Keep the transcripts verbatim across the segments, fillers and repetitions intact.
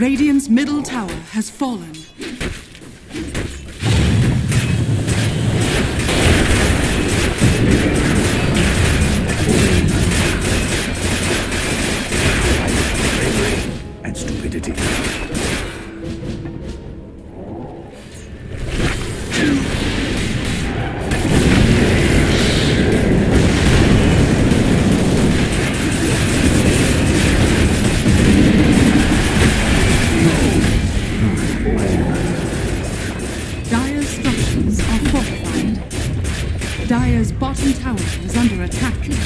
Radiant's middle tower has fallen. And stupidity. Dire's bottom tower is under attack.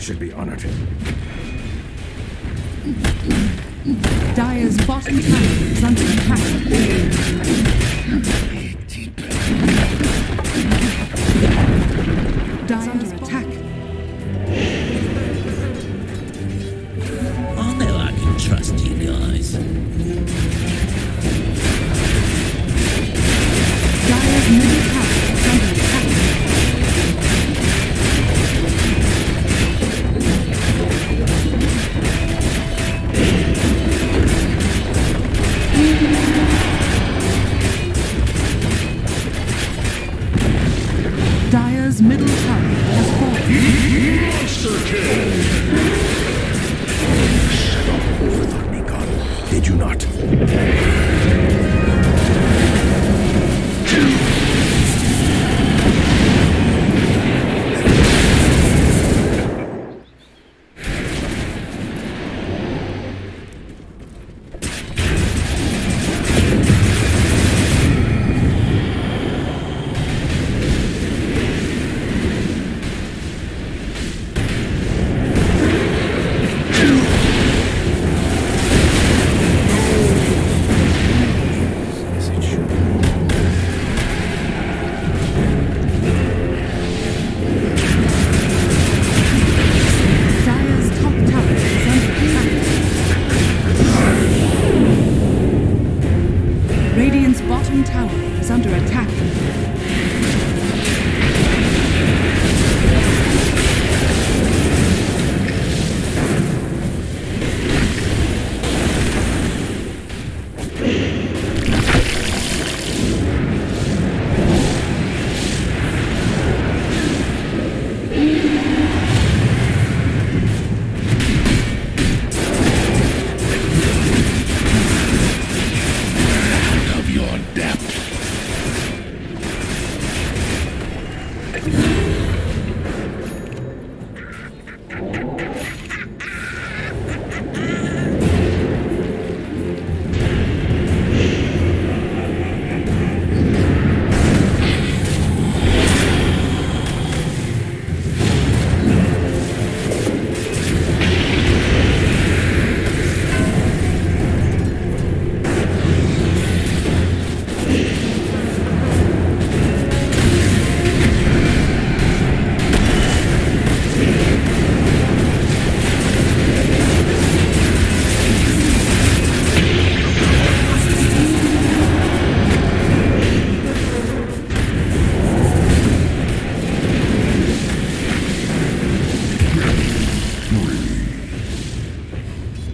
Should be honored. Dire's bottom tower is under attack. Dire under attack. I know I can trust you guys. Dire's middle tower is under attack. Dire's middle tower has fallen. Monster kill! You thought me gone, did you not?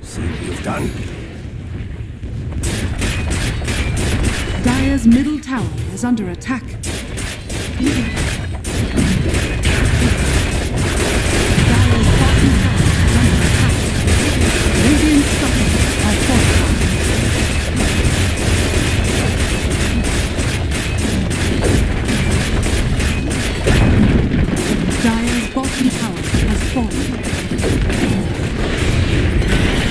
See what you've done? Dire's middle tower is under attack. Dire's bottom tower is under attack. Radiant structures are fortified. Dire's bottom tower has fallen.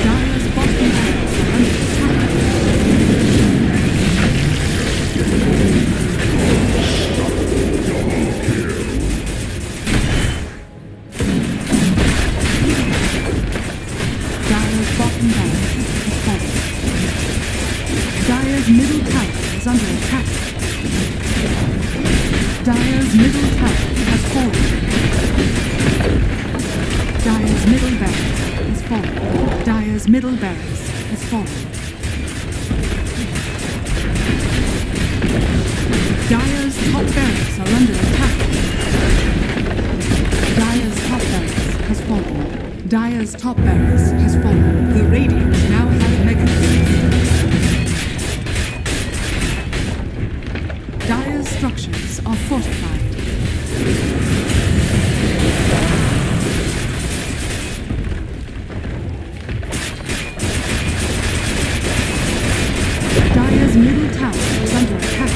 Dire's bottom tower is under attack. Dire's middle tower is under attack. Dire's middle tower has fallen. Dire's middle barracks has fallen. Dire's middle barracks has fallen. Dire's top barracks are under attack. Dire's top barracks has fallen. Dire's top barracks has fallen. The Radiant now have mega creep. Dire's structures are fortified. Dire's middle tower is under attack.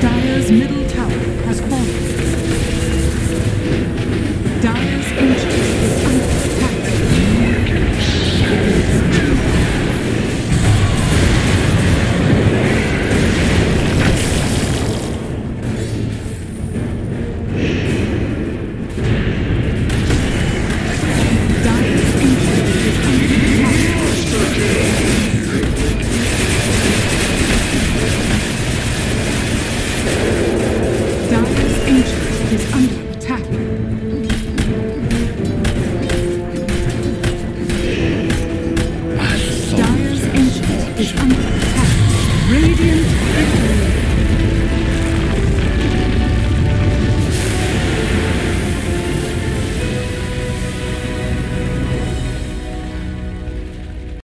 Dire's middle